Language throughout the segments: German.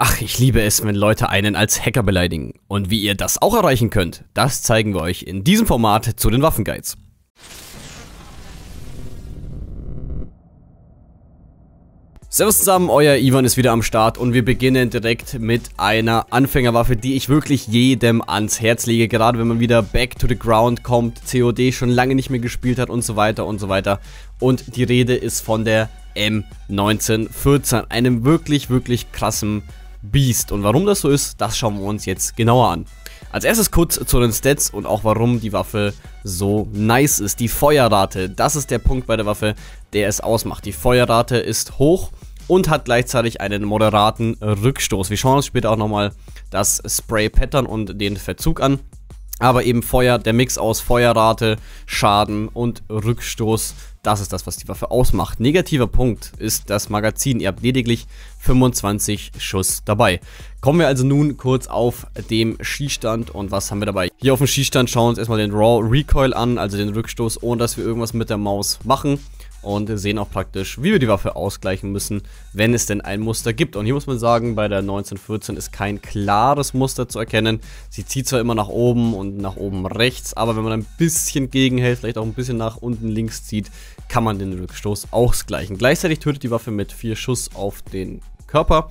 Ach, ich liebe es, wenn Leute einen als Hacker beleidigen. Und wie ihr das auch erreichen könnt, das zeigen wir euch in diesem Format zu den Waffenguides. Servus zusammen, euer Ivan ist wieder am Start und wir beginnen direkt mit einer Anfängerwaffe, die ich wirklich jedem ans Herz lege, gerade wenn man wieder back to the ground kommt, COD schon lange nicht mehr gespielt hat und so weiter und so weiter. Und die Rede ist von der M1941, einem wirklich, wirklich krassen Beast. Und warum das so ist, das schauen wir uns jetzt genauer an. Als erstes kurz zu den Stats und auch warum die Waffe so nice ist. Die Feuerrate, das ist der Punkt bei der Waffe, der es ausmacht. Die Feuerrate ist hoch und hat gleichzeitig einen moderaten Rückstoß. Wir schauen uns später auch nochmal das Spray-Pattern und den Verzug an. Aber eben Feuer, der Mix aus Feuerrate, Schaden und Rückstoß, das ist das, was die Waffe ausmacht. Negativer Punkt ist das Magazin. Ihr habt lediglich 25 Schuss dabei. Kommen wir also nun kurz auf dem Schießstand und was haben wir dabei? Hier auf dem Schießstand schauen wir uns erstmal den Raw Recoil an, also den Rückstoß, ohne dass wir irgendwas mit der Maus machen. Und sehen auch praktisch, wie wir die Waffe ausgleichen müssen, wenn es denn ein Muster gibt. Und hier muss man sagen, bei der 1941 ist kein klares Muster zu erkennen. Sie zieht zwar immer nach oben und nach oben rechts, aber wenn man ein bisschen gegenhält, vielleicht auch ein bisschen nach unten links zieht, kann man den Rückstoß ausgleichen. Gleichzeitig tötet die Waffe mit 4 Schuss auf den Körper.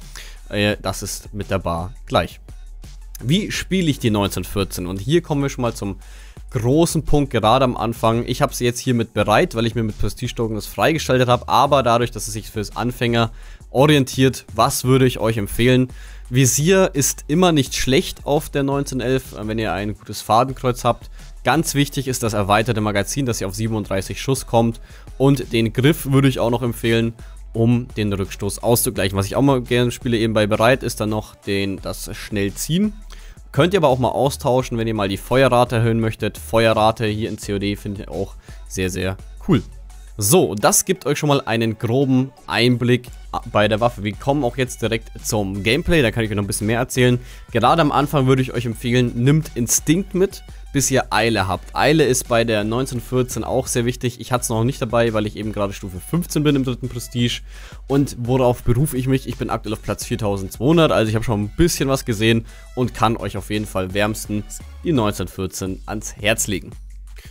Das ist mit der Bar gleich. Wie spiele ich die 1941? Und hier kommen wir schon mal zum großen Punkt, gerade am Anfang. Ich habe sie jetzt hiermit bereit, weil ich mir mit Prestige-Token das freigeschaltet habe, aber dadurch, dass es sich fürs Anfänger orientiert, was würde ich euch empfehlen? Visier ist immer nicht schlecht auf der 1911, wenn ihr ein gutes Fadenkreuz habt. Ganz wichtig ist das erweiterte Magazin, dass ihr auf 37 Schuss kommt, und den Griff würde ich auch noch empfehlen, um den Rückstoß auszugleichen. Was ich auch mal gerne spiele, eben bei bereit, ist dann noch das Schnellziehen. Könnt ihr aber auch mal austauschen, wenn ihr mal die Feuerrate erhöhen möchtet. Feuerrate hier in COD finde ich auch sehr, sehr cool. So, das gibt euch schon mal einen groben Einblick bei der Waffe. Wir kommen auch jetzt direkt zum Gameplay, da kann ich euch noch ein bisschen mehr erzählen. Gerade am Anfang würde ich euch empfehlen, nimmt Instinkt mit, bis ihr Eile habt. Eile ist bei der 1941 auch sehr wichtig. Ich hatte es noch nicht dabei, weil ich eben gerade Stufe 15 bin im dritten Prestige. Und worauf berufe ich mich? Ich bin aktuell auf Platz 4200, also ich habe schon ein bisschen was gesehen und kann euch auf jeden Fall wärmstens die 1941 ans Herz legen.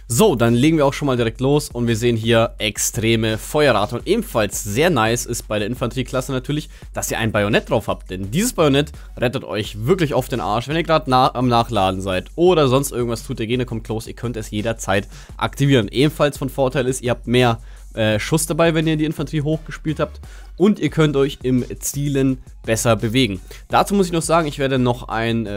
So, dann legen wir auch schon mal direkt los und wir sehen hier extreme Feuerrate, und ebenfalls sehr nice ist bei der Infanterieklasse natürlich, dass ihr ein Bajonett drauf habt, denn dieses Bajonett rettet euch wirklich oft den Arsch, wenn ihr gerade am Nachladen seid oder sonst irgendwas tut, der Gegner kommt close, ihr könnt es jederzeit aktivieren. Ebenfalls von Vorteil ist, ihr habt mehr Schuss dabei, wenn ihr die Infanterie hochgespielt habt, und ihr könnt euch im Zielen besser bewegen. Dazu muss ich noch sagen, ich werde noch ein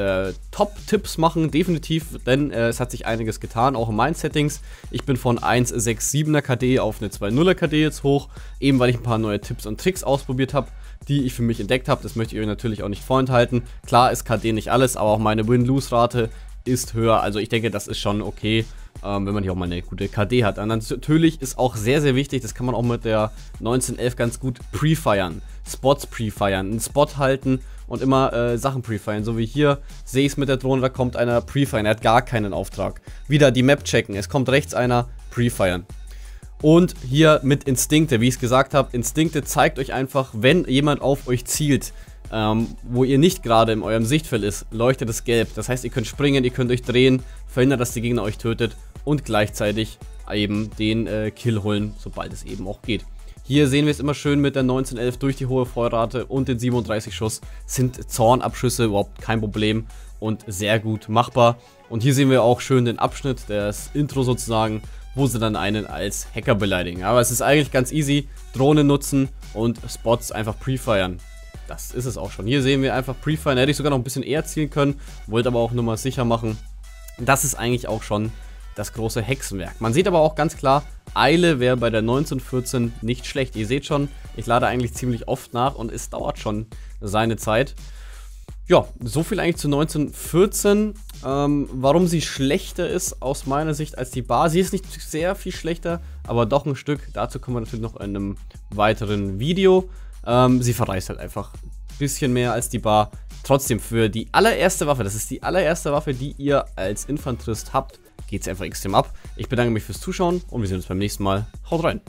Top-Tipps machen, definitiv, denn es hat sich einiges getan, auch in meinen Settings. Ich bin von 1,67er KD auf eine 2,0er KD jetzt hoch, eben weil ich ein paar neue Tipps und Tricks ausprobiert habe, die ich für mich entdeckt habe. Das möchte ich euch natürlich auch nicht vorenthalten. Klar ist KD nicht alles, aber auch meine Win-Lose-Rate ist höher, also ich denke, das ist schon okay, wenn man hier auch mal eine gute KD hat. Und natürlich ist auch sehr, sehr wichtig, das kann man auch mit der 1911 ganz gut pre-firen, Spots pre-firen, einen Spot halten und immer Sachen pre-firen, so wie hier sehe ich es mit der Drohne, da kommt einer pre-firen, er hat gar keinen Auftrag. Wieder die Map checken, es kommt rechts einer, pre-firen. Und hier mit Instinkte, wie ich es gesagt habe, Instinkte zeigt euch einfach, wenn jemand auf euch zielt, wo ihr nicht gerade in eurem Sichtfeld ist, leuchtet es gelb. Das heißt, ihr könnt springen, ihr könnt euch drehen, verhindert, dass der Gegner euch tötet und gleichzeitig eben den Kill holen, sobald es eben auch geht. Hier sehen wir es immer schön mit der 1911 durch die hohe Feuerrate und den 37 Schuss sind Zornabschüsse überhaupt kein Problem und sehr gut machbar. Und hier sehen wir auch schön den Abschnitt, das Intro sozusagen, wo sie dann einen als Hacker beleidigen. Aber es ist eigentlich ganz easy, Drohne nutzen und Spots einfach pre-firen. Das ist es auch schon. Hier sehen wir einfach Prefire. Hätte ich sogar noch ein bisschen eher zielen können. Wollte aber auch nur mal sicher machen. Das ist eigentlich auch schon das große Hexenwerk. Man sieht aber auch ganz klar, Eile wäre bei der 1941 nicht schlecht. Ihr seht schon, ich lade eigentlich ziemlich oft nach und es dauert schon seine Zeit. Ja, so viel eigentlich zu 1941. Warum sie schlechter ist aus meiner Sicht als die Bar. Sie ist nicht sehr viel schlechter, aber doch ein Stück. Dazu kommen wir natürlich noch in einem weiteren Video. Sie verreißt halt einfach ein bisschen mehr als die Bar. Trotzdem, für die allererste Waffe, das ist die allererste Waffe, die ihr als Infanterist habt, geht es einfach extrem ab. Ich bedanke mich fürs Zuschauen und wir sehen uns beim nächsten Mal. Haut rein!